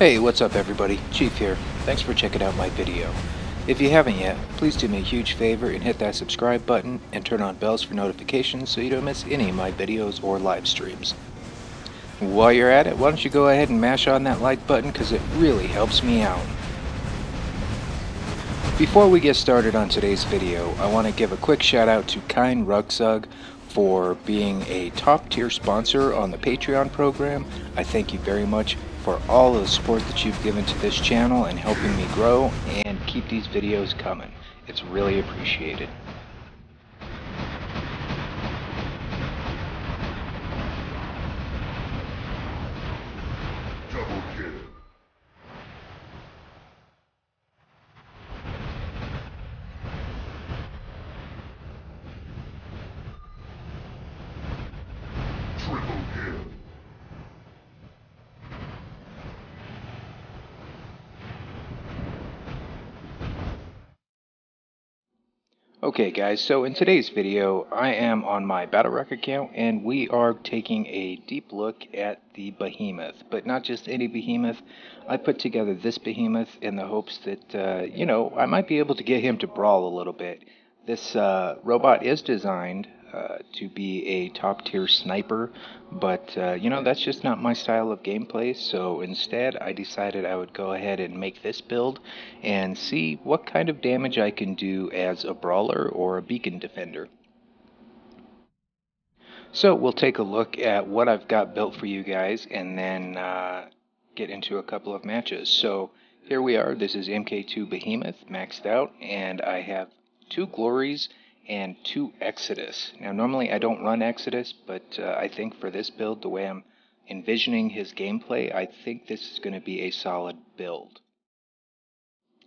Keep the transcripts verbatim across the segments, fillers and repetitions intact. Hey, what's up everybody, Chief here. Thanks for checking out my video. If you haven't yet, please do me a huge favor and hit that subscribe button and turn on bells for notifications so you don't miss any of my videos or live streams. While you're at it, why don't you go ahead and mash on that like button because it really helps me out. Before we get started on today's video, I want to give a quick shout out to Kein Ruckzug for being a top tier sponsor on the Patreon program. I thank you very much for all of the support that you've given to this channel and helping me grow and keep these videos coming. It's really appreciated. Double kill. Okay guys, so in today's video, I am on my Battle Rec account and we are taking a deep look at the Behemoth, but not just any Behemoth. I put together this Behemoth in the hopes that, uh, you know, I might be able to get him to brawl a little bit. This uh, robot is designed uh, to be a top tier sniper, but, uh, you know, that's just not my style of gameplay, so instead I decided I would go ahead and make this build and see what kind of damage I can do as a brawler or a beacon defender. So we'll take a look at what I've got built for you guys and then uh, get into a couple of matches. So here we are, this is M K two Behemoth maxed out, and I have two Glories and two Exodus. Now normally I don't run Exodus, but uh, I think for this build, the way I'm envisioning his gameplay, I think this is going to be a solid build.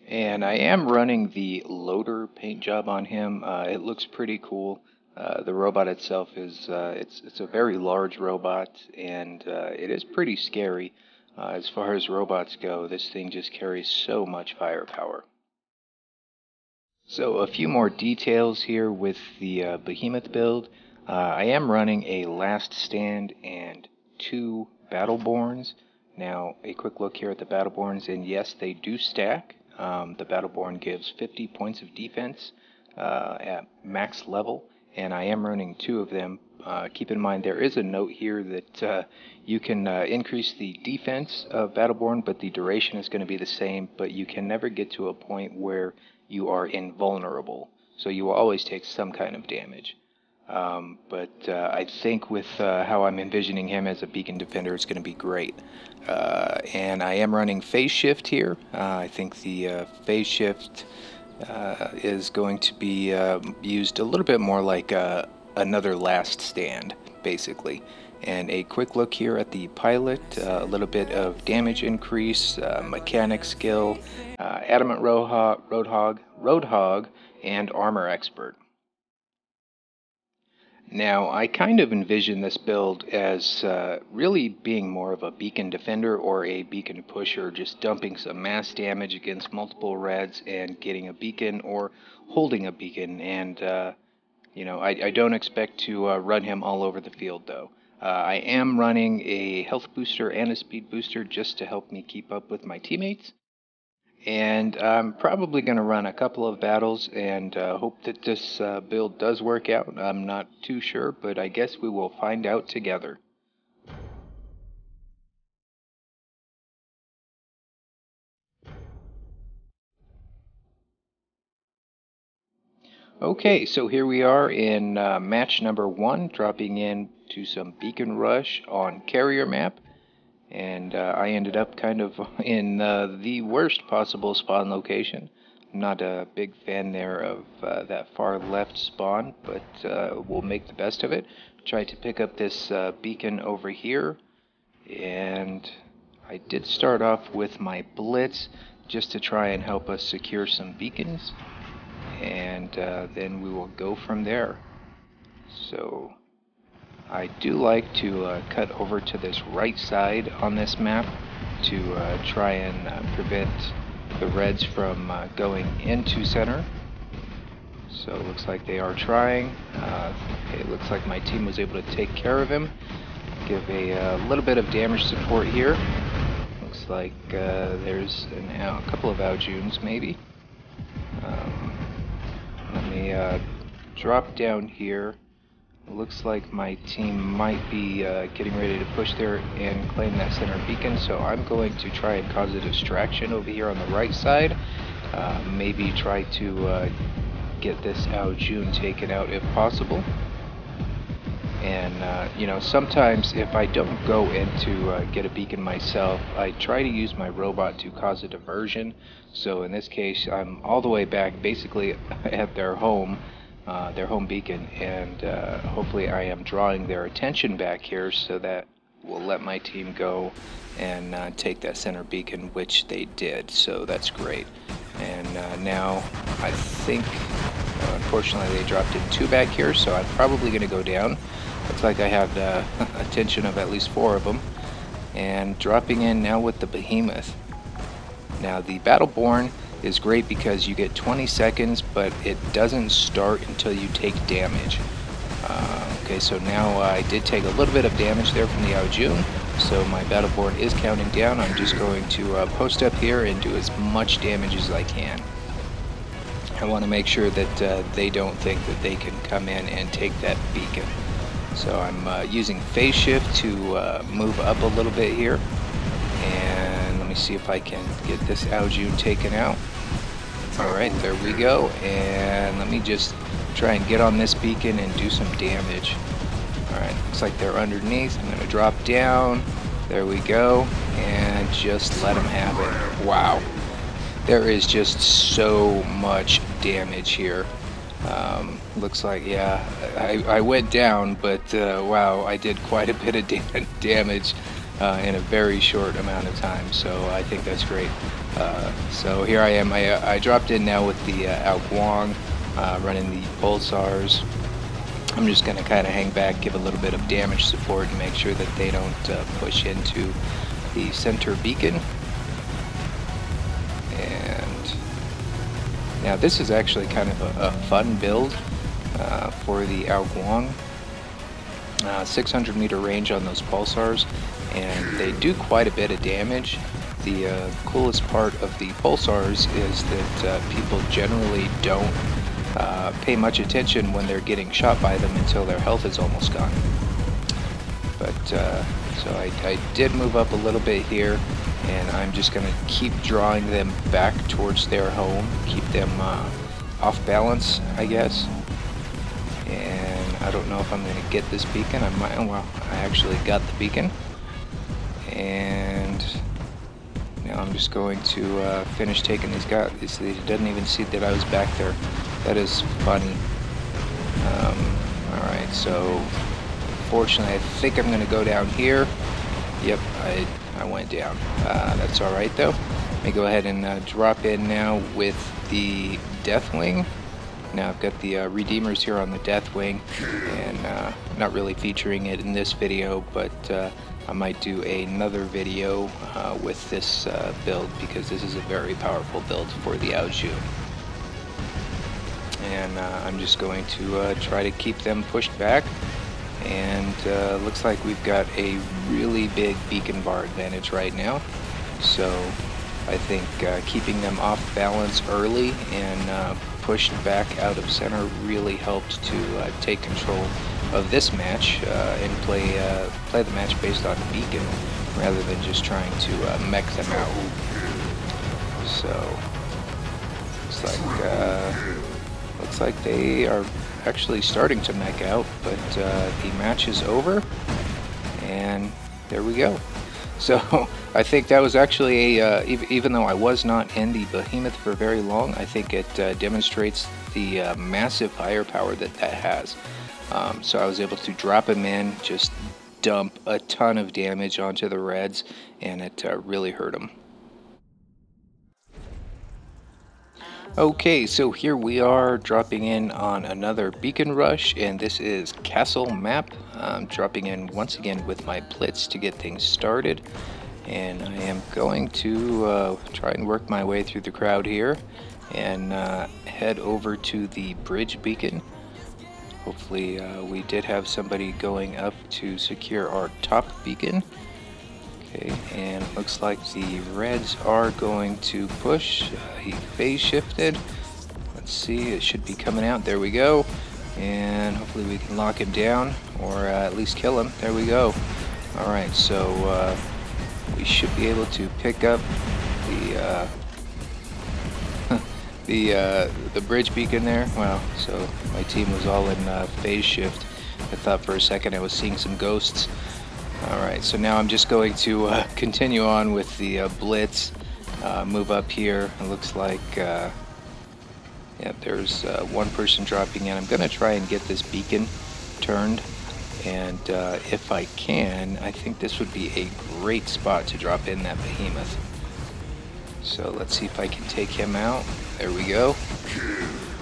And I am running the loader paint job on him. Uh, it looks pretty cool. Uh, the robot itself is uh, it's, it's a very large robot, and uh, it is pretty scary. Uh, as far as robots go, this thing just carries so much firepower. So a few more details here with the uh, Behemoth build. Uh, I am running a Last Stand and two Battleborns. Now a quick look here at the Battleborns, and yes, they do stack. Um, the Battleborn gives fifty points of defense uh, at max level, and I am running two of them. Uh, keep in mind there is a note here that uh, you can uh, increase the defense of Battleborn, but the duration is going to be the same, but you can never get to a point where you are invulnerable, so you will always take some kind of damage. Um, but uh, I think with uh, how I'm envisioning him as a beacon defender, it's going to be great. Uh, and I am running Phase Shift here. Uh, I think the uh, Phase Shift uh, is going to be uh, used a little bit more like uh, another Last Stand, basically. And a quick look here at the pilot, uh, a little bit of damage increase, uh, mechanic skill, uh, Adamant Roadhog, Roadhog, Roadhog, and Armor Expert. Now, I kind of envision this build as uh, really being more of a beacon defender or a beacon pusher, just dumping some mass damage against multiple reds and getting a beacon or holding a beacon. And, uh, you know, I, I don't expect to uh, run him all over the field, though. Uh, I am running a health booster and a speed booster just to help me keep up with my teammates. And I'm probably going to run a couple of battles and uh, hope that this uh, build does work out. I'm not too sure, but I guess we will find out together. Okay, so here we are in uh, match number one, dropping in to some beacon rush on carrier map, and uh, I ended up kind of in uh, the worst possible spawn location. I'm not a big fan there of uh, that far left spawn, but uh, we'll make the best of it. Tried to pick up this uh, beacon over here, and I did start off with my Blitz just to try and help us secure some beacons. And uh, then we will go from there. So I do like to uh, cut over to this right side on this map to uh, try and uh, prevent the reds from uh, going into center. So it looks like they are trying. Uh, it looks like my team was able to take care of him. Give a uh, little bit of damage support here. Looks looks like uh, there's an, uh, a couple of Ao Juns maybe. Um, let me uh, drop down here. Looks like my team might be uh, getting ready to push there and claim that center beacon, so I'm going to try and cause a distraction over here on the right side. Uh, maybe try to uh, get this Ao Jun taken out if possible. And uh, you know, sometimes if I don't go in to uh, get a beacon myself, I try to use my robot to cause a diversion. So in this case, I'm all the way back basically at their home, uh, their home beacon, and uh, hopefully I am drawing their attention back here so that we'll let my team go and uh, take that center beacon, which they did, so that's great. And uh, now I think, uh, unfortunately they dropped in two back here, so I'm probably going to go down. Looks like I have the attention of at least four of them. And dropping in now with the Behemoth. Now the Battleborn is great because you get twenty seconds, but it doesn't start until you take damage. Uh, okay, so now uh, I did take a little bit of damage there from the Ao Jun, so my Battleborn is counting down. I'm just going to uh, post up here and do as much damage as I can. I want to make sure that uh, they don't think that they can come in and take that beacon. So I'm uh, using Phase Shift to uh, move up a little bit here, and let me see if I can get this Ao Jun taken out. Alright, there we go, and let me just try and get on this beacon and do some damage. Alright, looks like they're underneath. I'm going to drop down, there we go, and just let them have it. Wow, there is just so much damage here. Um, looks like, yeah, I, I went down, but uh, wow, I did quite a bit of da damage uh, in a very short amount of time, so I think that's great. Uh, so here I am, I, I dropped in now with the uh, Ao Guang, uh, running the Pulsars. I'm just going to kind of hang back, give a little bit of damage support, and make sure that they don't uh, push into the center beacon. Now this is actually kind of a, a fun build uh, for the Ao Guang. Uh, six hundred meter range on those Pulsars, and they do quite a bit of damage. The uh, coolest part of the Pulsars is that uh, people generally don't uh, pay much attention when they're getting shot by them until their health is almost gone. But uh, so I, I did move up a little bit here, and I'm just going to keep drawing them back towards their home, keep them uh, off balance, I guess. And I don't know if I'm going to get this beacon. I might. Well, I actually got the beacon, and now I'm just going to uh, finish taking these guys. He doesn't even see that I was back there. That is funny. Um, all right, so fortunately, I think I'm going to go down here. Yep, I. I went down. Uh, that's alright though. Let me go ahead and uh, drop in now with the Deathwing. Now I've got the uh, Redeemers here on the Deathwing, and uh, not really featuring it in this video, but uh, I might do another video uh, with this uh, build, because this is a very powerful build for the Ao Jun. And uh, I'm just going to uh, try to keep them pushed back. And uh, looks like we've got a really big beacon bar advantage right now, so I think uh, keeping them off balance early and uh, pushed back out of center really helped to uh, take control of this match uh, and play uh, play the match based on beacon rather than just trying to uh, mech them out. So looks like uh, looks like they are actually starting to mech out, but uh, the match is over, and there we go. So I think that was actually a, uh, even, even though I was not in the Behemoth for very long, I think it uh, demonstrates the uh, massive firepower that that has. Um, so I was able to drop him in, just dump a ton of damage onto the Reds, and it uh, really hurt him. Okay, so here we are dropping in on another beacon rush, and this is Castle Map. I'm dropping in once again with my Blitz to get things started, and I am going to uh, try and work my way through the crowd here and uh, head over to the bridge beacon. Hopefully uh, we did have somebody going up to secure our top beacon. Okay, and looks like the Reds are going to push. Uh, he phase shifted. Let's see, it should be coming out. There we go. And hopefully we can lock him down, or uh, at least kill him. There we go. Alright, so uh, we should be able to pick up the uh, the uh, the bridge beacon there. Wow, so my team was all in uh, phase shift. I thought for a second I was seeing some ghosts. Alright, so now I'm just going to uh, continue on with the uh, Blitz. Uh, move up here. It looks like uh, yeah, there's uh, one person dropping in. I'm going to try and get this beacon turned. And uh, if I can, I think this would be a great spot to drop in that Behemoth. So let's see if I can take him out. There we go.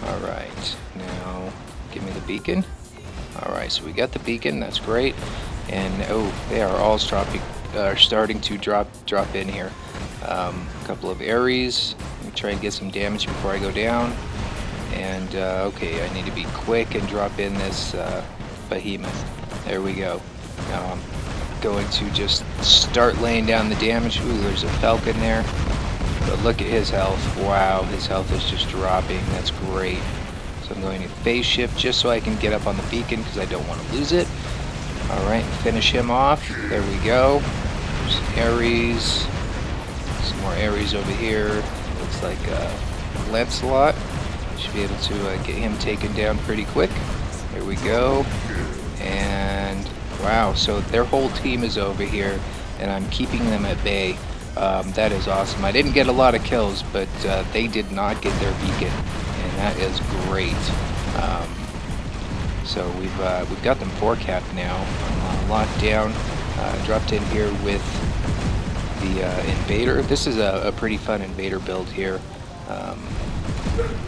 Alright, now give me the beacon. Alright, so we got the beacon, that's great. And oh, they are all dropping, uh, starting to drop drop in here. Um, a couple of Ares. Let me try and get some damage before I go down. And uh, okay, I need to be quick and drop in this uh, Behemoth. There we go. Now I'm going to just start laying down the damage. Ooh, there's a Falcon there. But look at his health. Wow, his health is just dropping. That's great. So I'm going to phase shift just so I can get up on the beacon because I don't want to lose it. Alright, finish him off. There we go. Some Ares. Some more Ares over here. Looks like uh, Lancelot. Should be able to uh, get him taken down pretty quick. There we go. And wow, so their whole team is over here, and I'm keeping them at bay. Um, that is awesome. I didn't get a lot of kills, but uh, they did not get their beacon, and that is great. Um, So we've uh, we've got them four cap now, uh, locked down. Uh, dropped in here with the uh, Invader. This is a, a pretty fun Invader build here. Um,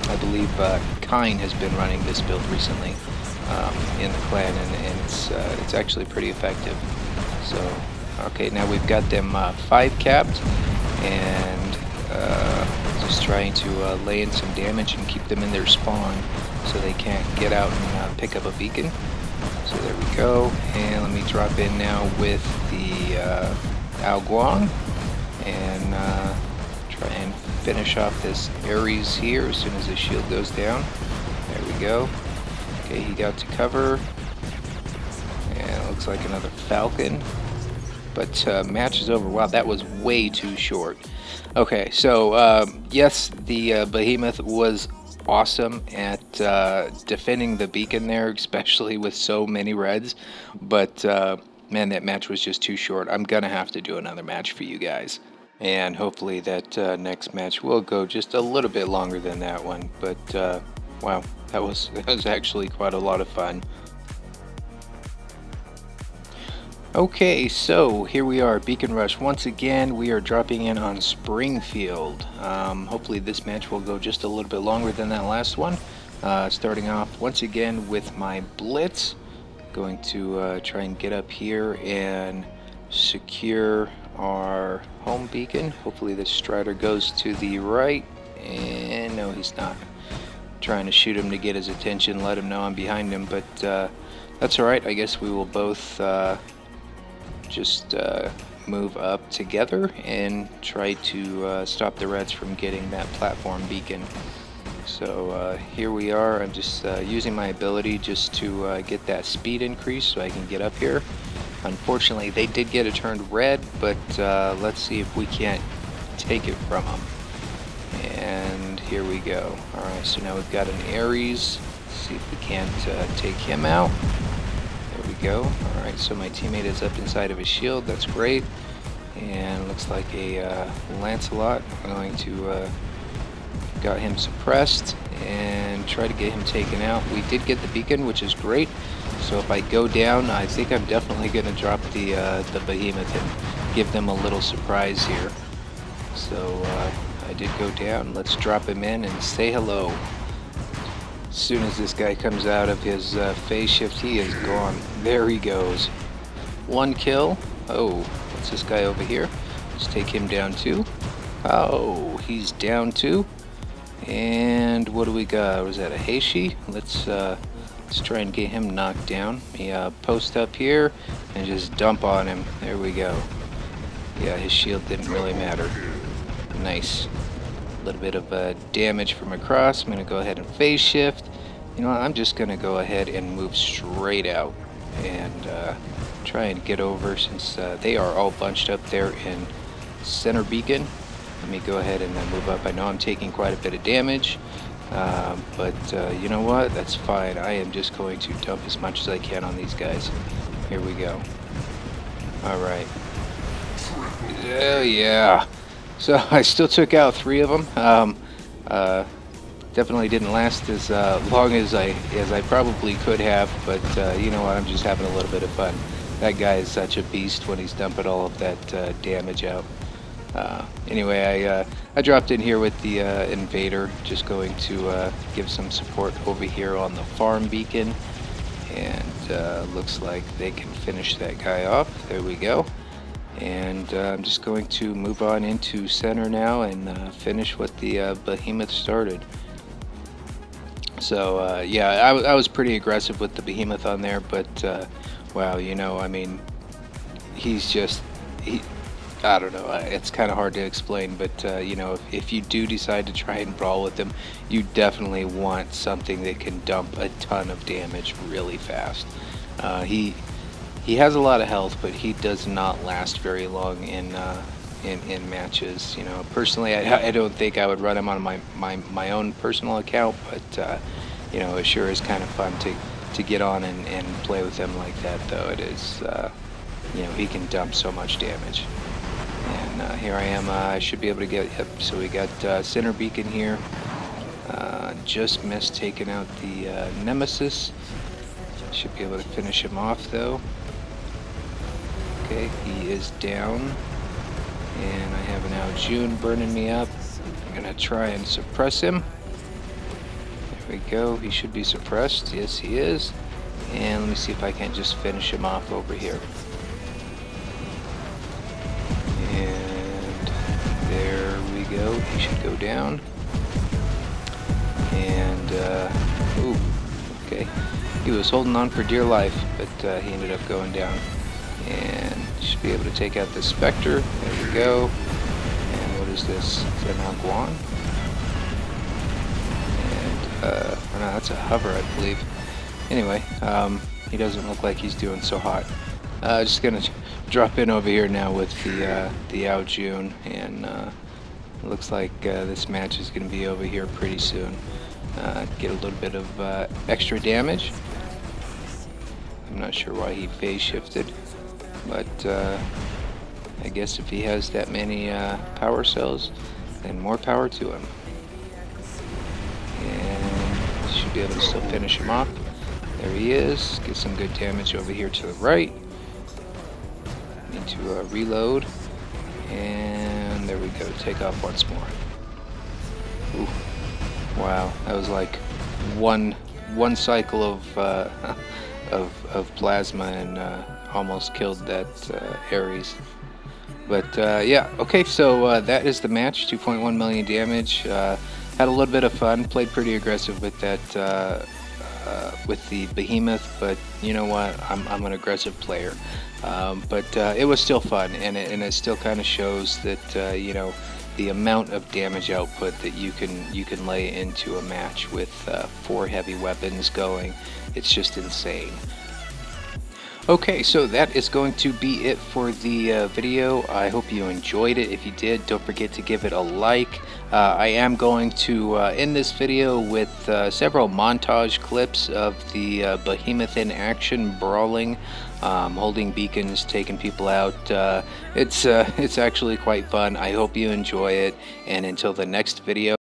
I believe uh, Kein has been running this build recently um, in the clan, and, and it's uh, it's actually pretty effective. So okay, now we've got them uh, five capped, and uh, just trying to uh, lay in some damage and keep them in their spawn, so they can't get out and uh, pick up a beacon. So there we go. And let me drop in now with the uh, Ao Guang and uh, try and finish off this Ares here as soon as the shield goes down. There we go. Okay, he got to cover. And it looks like another Falcon. But uh, match is over. Wow, that was way too short. Okay, so um, yes, the uh, Behemoth was awesome at uh, defending the beacon there, especially with so many Reds, but uh, man, that match was just too short. I'm gonna have to do another match for you guys, and hopefully that uh, next match will go just a little bit longer than that one, but uh, wow, that was, that was actually quite a lot of fun. Okay, so here we are, Beacon Rush. Once again, we are dropping in on Springfield. Um, hopefully this match will go just a little bit longer than that last one. Uh, starting off once again with my Blitz. Going to uh, try and get up here and secure our home beacon. Hopefully this Strider goes to the right. And no, he's not. I'm trying to shoot him to get his attention, let him know I'm behind him, but uh, that's alright. I guess we will both Uh, just uh, move up together and try to uh, stop the Reds from getting that platform beacon. So uh, here we are. I'm just uh, using my ability just to uh, get that speed increase so I can get up here. Unfortunately, they did get it turned red, but uh, let's see if we can't take it from them. And here we go. Alright, so now we've got an Ares. Let's see if we can't uh, take him out. Go. Alright, so my teammate is up inside of his shield, that's great. And looks like a uh, Lancelot. I'm going to uh, got him suppressed and try to get him taken out. We did get the beacon, which is great. So if I go down, I think I'm definitely going to drop the, uh, the Behemoth and give them a little surprise here. So uh, I did go down. Let's drop him in and say hello. As soon as this guy comes out of his uh, phase shift, he is gone. There he goes. One kill. Oh, what's this guy over here? Let's take him down too. Oh, he's down too. And what do we got? Was that a Heishi? Let's uh, let's try and get him knocked down. Let me uh, post up here and just dump on him. There we go. Yeah, his shield didn't really matter. Nice. A little bit of uh, damage from across. I'm going to go ahead and phase shift. You know what, I'm just going to go ahead and move straight out and uh, try and get over, since uh, they are all bunched up there in center beacon. Let me go ahead and then move up. I know I'm taking quite a bit of damage, uh, but uh, you know what, that's fine. I am just going to dump as much as I can on these guys. Here we go. Alright. Oh yeah. So I still took out three of them. Um, uh, definitely didn't last as uh, long as I as I probably could have, but uh, you know what, I'm just having a little bit of fun. That guy is such a beast when he's dumping all of that uh, damage out. Uh, anyway, I, uh, I dropped in here with the uh, Invader, just going to uh, give some support over here on the farm beacon. And uh, looks like they can finish that guy off. There we go. And uh, I'm just going to move on into center now and uh, finish what the uh, Behemoth started. So uh, yeah, I, I was pretty aggressive with the Behemoth on there, but uh, wow, you know, I mean, he's just, he, I don't know, it's kind of hard to explain, but uh, you know, if, if you do decide to try and brawl with them, you definitely want something that can dump a ton of damage really fast. Uh, he he has a lot of health, but he does not last very long in uh, in, in matches. You know, personally, I, I don't think I would run him on my my, my own personal account, but uh, you know, it sure is kind of fun to to get on and, and play with him like that. Though it is, uh, you know, he can dump so much damage. And uh, here I am. Uh, I should be able to get. Yep, so we got uh, center beacon here. Uh, just missed taking out the uh, Nemesis. Should be able to finish him off though. Okay, he is down. And I have an Ao Jun burning me up. I'm gonna try and suppress him. There we go. He should be suppressed. Yes, he is. And let me see if I can't just finish him off over here. Go. He should go down. And, uh, ooh, okay. He was holding on for dear life, but uh, he ended up going down. And should be able to take out the Spectre. There we go. And what is this? Is that Ao Guang? And, uh, oh no, that's a Hover, I believe. Anyway, um, he doesn't look like he's doing so hot. Uh, just gonna drop in over here now with the, uh, the Ao Jun and, uh, looks like uh, this match is going to be over here pretty soon. Uh, get a little bit of uh, extra damage. I'm not sure why he phase shifted, but uh, I guess if he has that many uh, power cells, then more power to him. And should be able to still finish him off. There he is. Get some good damage over here to the right. Need to uh, reload. And there we go, take off once more. Ooh. Wow, that was like one one cycle of uh, of, of plasma and uh, almost killed that uh, Ares. But uh, yeah, okay, so uh, that is the match. two point one million damage. Uh, had a little bit of fun. Played pretty aggressive with that uh, uh, with the Behemoth, but you know what? I'm I'm an aggressive player. Um, but uh, it was still fun, and it, and it still kind of shows that uh, you know, the amount of damage output that you can you can lay into a match with uh, four heavy weapons going. It's just insane. Okay, so that is going to be it for the uh, video. I hope you enjoyed it. If you did, don't forget to give it a like. Uh, I am going to uh, end this video with uh, several montage clips of the uh, Behemoth in action, brawling, um, holding beacons, taking people out. Uh, it's, uh, it's actually quite fun. I hope you enjoy it, and until the next video.